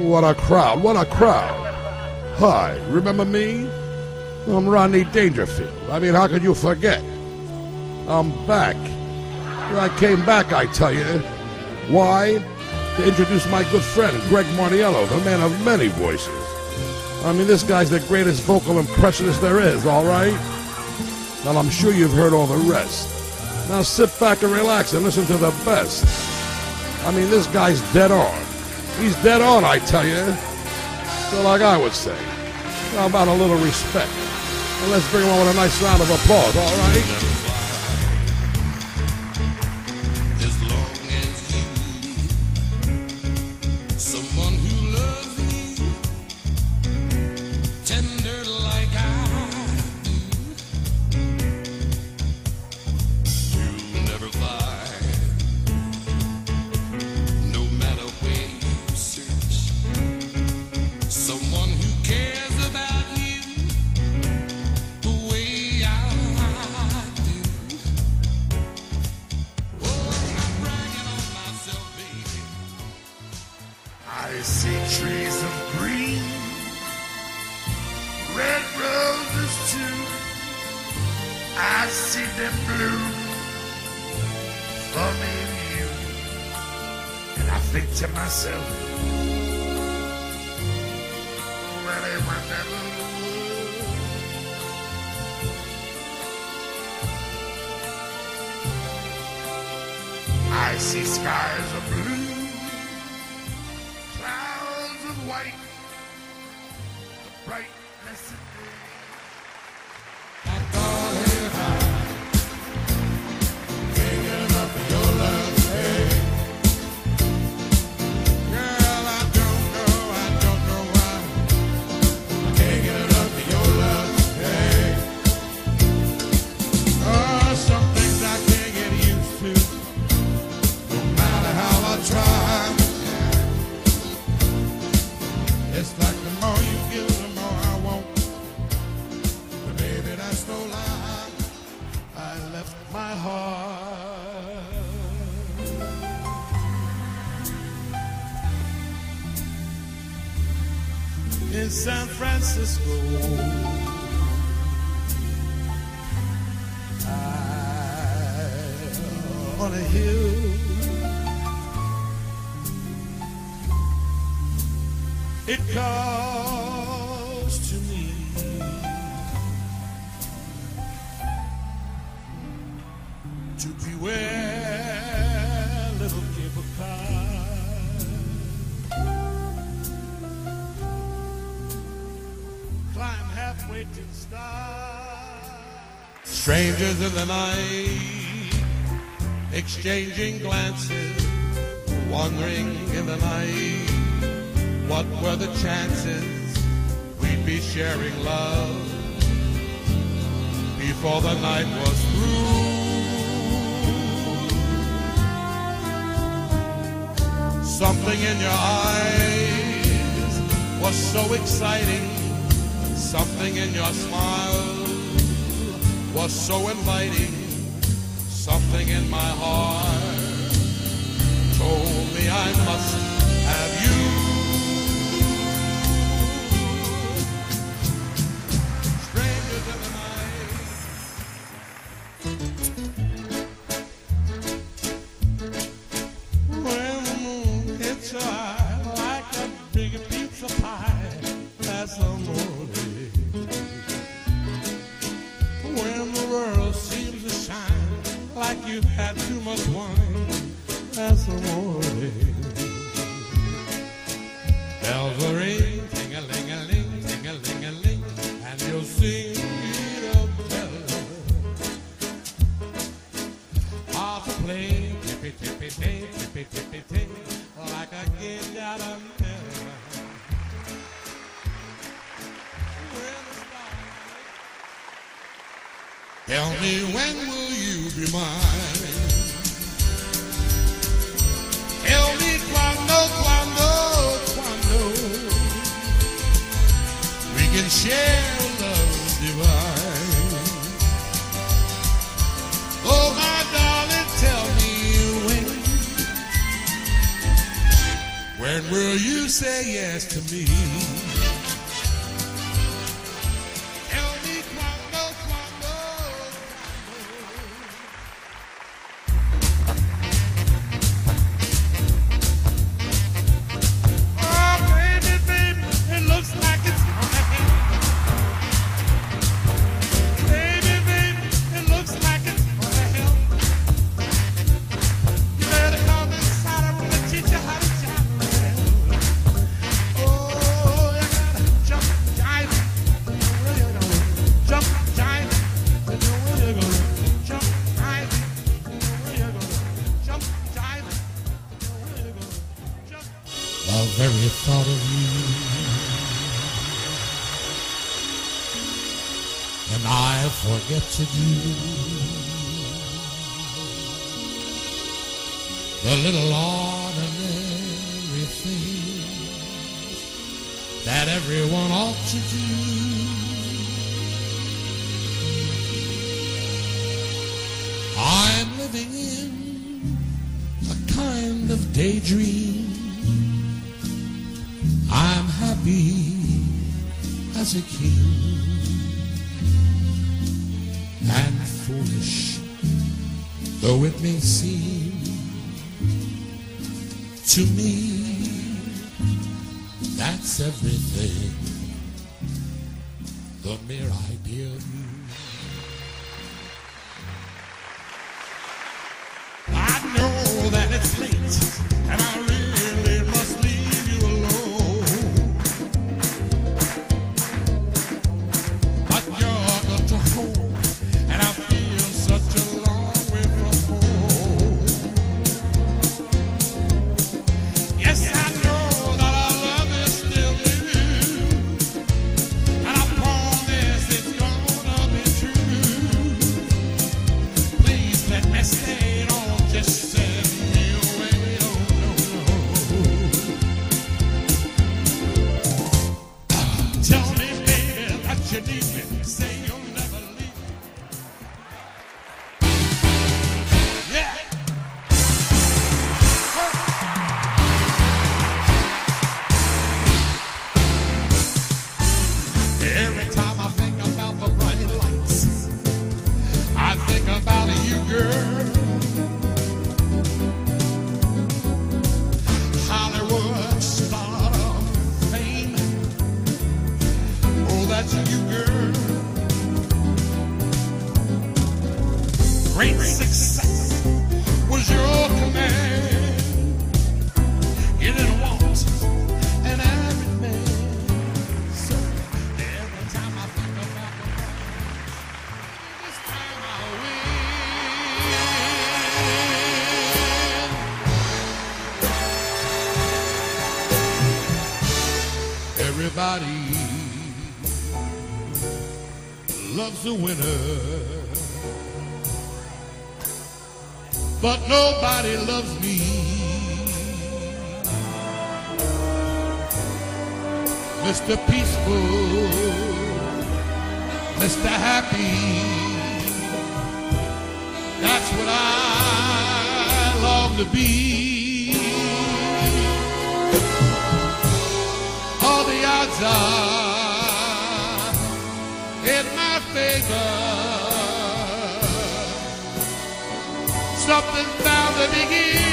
What a crowd, what a crowd. Hi, remember me? I'm Rodney Dangerfield. I mean, how could you forget? I'm back. I came back, I tell you. Why? To introduce my good friend, Greg Martiello, the man of many voices. I mean, this guy's the greatest vocal impressionist there is, all right? Well, I'm sure you've heard all the rest. Now sit back and relax and listen to the best. I mean, this guy's dead on. He's dead on, I tell you. So like I would say, how about a little respect? And let's bring him on with a nice round of applause, all right? I see trees of green, red roses too. I see them blue for me and you. And I think to myself, what a wonderful world. I see skies of blue, white, the brightness of day. I thought here high, thinking of your love, hey. Girl, I don't know why, thinking of your love, hey. Oh, some things I can't get used to, no matter how I try. It's like the more you give, the more I want. But baby, that's no lie. I left my heart. In San Francisco, on a hill. It calls to me. To beware, little cable car. Climb halfway to the stars. Strangers in the night, exchanging glances, wandering in the night. What were the chances we'd be sharing love before the night was through? Something in your eyes was so exciting. Something in your smile was so inviting. Something in my heart told me I must have you. Like you've had too much wine, that's the morning. Bells will ring, ting-a-ling-a-ling, ting-a-ling-a-ling, and you'll sing a bell. Hard to play, tippy-tippy-ting, tippy-tippy-ting, like a kid out of hell. Tell me, when will you be mine? Tell me, quando, quando, quando we can share love divine. Oh, my darling, tell me when. When will you say yes to me? Tell me quando, quando. Oh, baby, baby, it looks like it's gonna help. Baby, baby, it looks like it's gonna help. You better come inside, I'm gonna teach you how to. The very thought of you, and I forget to do the little ordinary things that everyone ought to do. I'm living in a kind of daydream. I'm happy as a king and foolish, though it may seem to me that's everything, the mere idea of you. I know that it's late and I really must leave. Everybody loves a winner, but nobody loves me. Mr. Peaceful, Mr. Happy, that's what I long to be. Are in my favor, something's bound to begin.